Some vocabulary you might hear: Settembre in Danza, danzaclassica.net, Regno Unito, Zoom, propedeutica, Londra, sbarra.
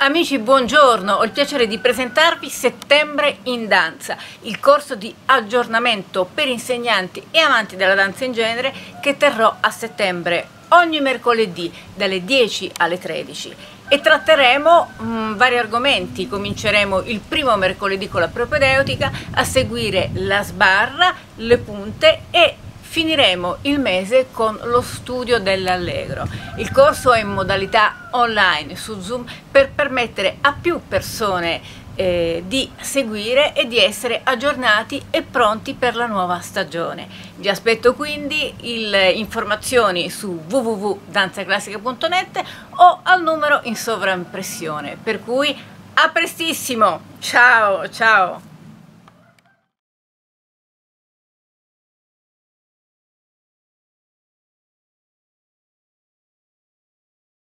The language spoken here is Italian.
Amici, buongiorno, ho il piacere di presentarvi Settembre in Danza, il corso di aggiornamento per insegnanti e amanti della danza in genere che terrò a settembre ogni mercoledì dalle 10 alle 13 e tratteremo vari argomenti. Cominceremo il primo mercoledì con la propedeutica, a seguire la sbarra, le punte e finiremo il mese con lo studio dell'allegro. Il corso è in modalità online su Zoom per permettere a più persone di seguire e di essere aggiornati e pronti per la nuova stagione. Vi aspetto quindi informazioni su www.danzaclassica.net o al numero in sovraimpressione. Per cui a prestissimo! Ciao, ciao!